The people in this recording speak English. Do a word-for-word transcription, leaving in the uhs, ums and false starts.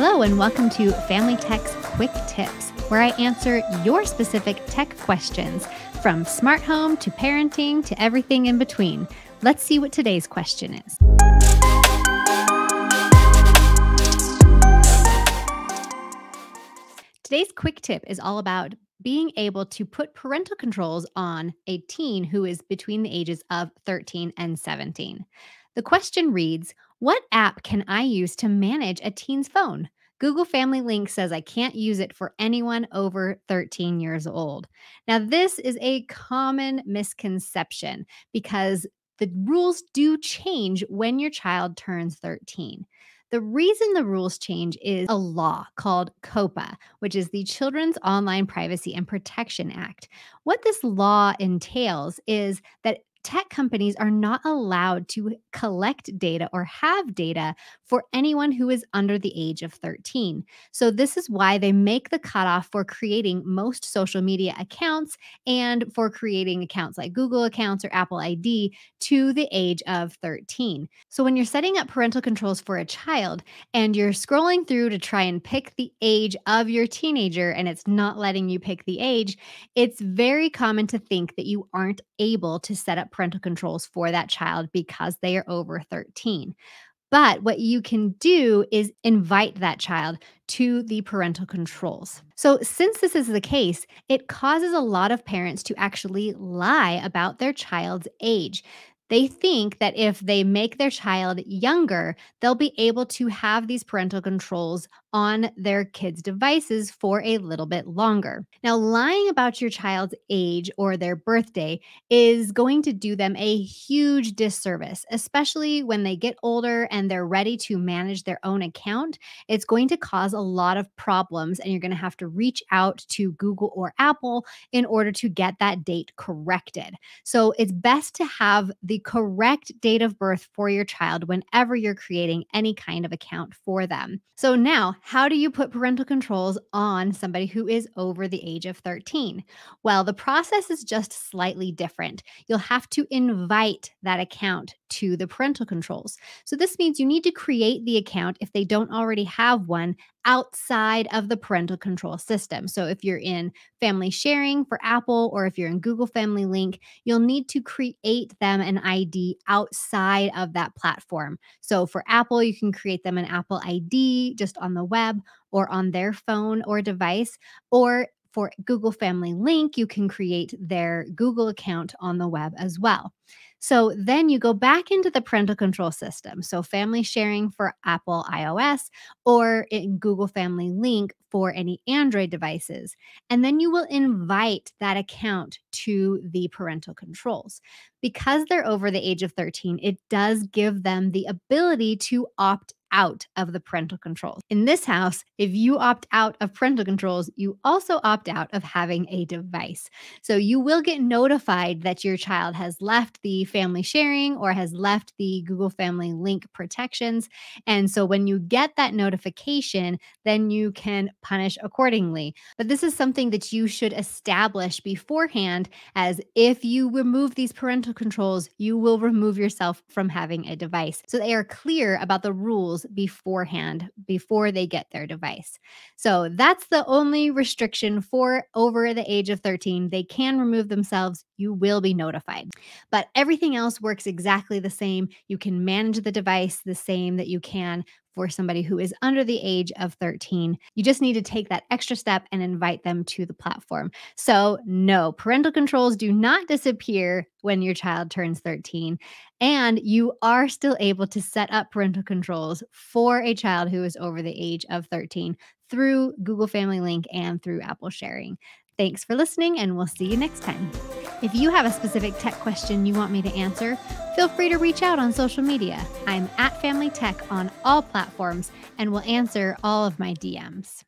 Hello and welcome to Family Tech's Quick Tips, where I answer your specific tech questions, from smart home to parenting to everything in between. Let's see what today's question is. Today's quick tip is all about being able to put parental controls on a teen who is between the ages of thirteen and seventeen. The question reads, what app can I use to manage a teen's phone? Google Family Link says I can't use it for anyone over thirteen years old. Now, this is a common misconception because the rules do change when your child turns thirteen. The reason the rules change is a law called COPPA, which is the Children's Online Privacy and Protection Act. What this law entails is that tech companies are not allowed to collect data or have data for anyone who is under the age of thirteen. So this is why they make the cutoff for creating most social media accounts and for creating accounts like Google accounts or Apple I D to the age of thirteen. So when you're setting up parental controls for a child and you're scrolling through to try and pick the age of your teenager and it's not letting you pick the age, it's very common to think that you aren't able to set up parental controls for that child because they are over thirteen. But what you can do is invite that child to the parental controls. So since this is the case, it causes a lot of parents to actually lie about their child's age. They think that if they make their child younger, they'll be able to have these parental controls on their kids' devices for a little bit longer. Now, lying about your child's age or their birthday is going to do them a huge disservice, especially when they get older and they're ready to manage their own account. It's going to cause a lot of problems, and you're going to have to reach out to Google or Apple in order to get that date corrected. So it's best to have the correct date of birth for your child whenever you're creating any kind of account for them. So now, how do you put parental controls on somebody who is over the age of thirteen? Well, the process is just slightly different. You'll have to invite that account to the parental controls. So this means you need to create the account if they don't already have one outside of the parental control system. So if you're in Family Sharing for Apple, or if you're in Google Family Link, you'll need to create them an I D outside of that platform. So for Apple, you can create them an Apple I D just on the web or on their phone or device, or for Google Family Link, you can create their Google account on the web as well. So then you go back into the parental control system. So Family Sharing for Apple iOS, or in Google Family Link for any Android devices. And then you will invite that account to the parental controls. Because they're over the age of thirteen, it does give them the ability to opt out of the parental controls. In this house, if you opt out of parental controls, you also opt out of having a device. So you will get notified that your child has left the Family Sharing or has left the Google Family Link protections. And so when you get that notification, then you can punish accordingly. But this is something that you should establish beforehand, as if you remove these parental controls, you will remove yourself from having a device. So they are clear about the rules beforehand, before they get their device. So that's the only restriction for over the age of thirteen. They can remove themselves. You will be notified. But everything else works exactly the same. You can manage the device the same that you can for somebody who is under the age of thirteen. You just need to take that extra step and invite them to the platform. So no, parental controls do not disappear when your child turns thirteen, and you are still able to set up parental controls for a child who is over the age of thirteen through Google Family Link and through Apple Sharing. Thanks for listening, and we'll see you next time. If you have a specific tech question you want me to answer, feel free to reach out on social media. I'm at Family Tech on all platforms, and will answer all of my D Ms.